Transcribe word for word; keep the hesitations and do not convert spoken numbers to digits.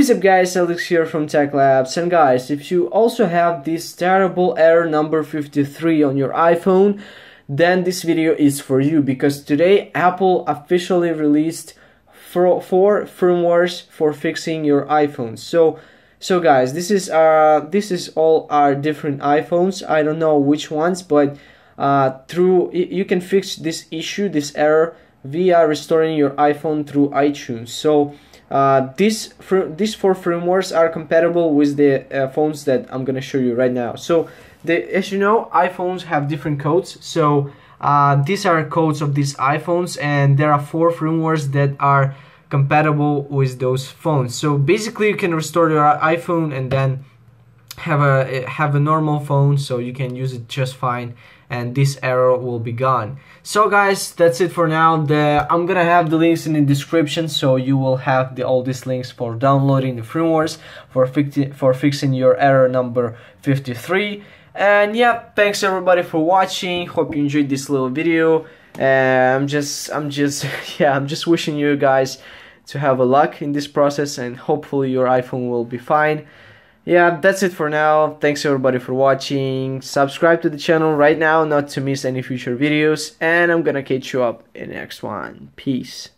is up, guys? Alex here from Tech Labs. And guys, if you also have this terrible error number fifty-three on your iPhone, then this video is for you, because today Apple officially released four, four firmwares for fixing your iPhone. So, so guys, this is uh this is all our different iPhones. I don't know which ones, but uh, through you can fix this issue, this error, via restoring your iPhone through iTunes. So uh, these these four firmwares are compatible with the uh, phones that I'm gonna show you right now. So the, as you know, iPhones have different codes. So uh, these are codes of these iPhones, and there are four firmwares that are compatible with those phones. So basically, you can restore your iPhone and then have a have a normal phone, so you can use it just fine, and this error will be gone. So guys, that's it for now. The, I'm gonna have the links in the description, so you will have the, all these links for downloading the firmwares for fixing for fixing your error number fifty-three. And yeah, thanks everybody for watching. Hope you enjoyed this little video. Uh, I'm just, I'm just, yeah, I'm just wishing you guys to have a luck in this process, and hopefully your iPhone will be fine. Yeah, that's it for now. Thanks everybody for watching. Subscribe to the channel right now not to miss any future videos, and I'm gonna catch you up in the next one. Peace.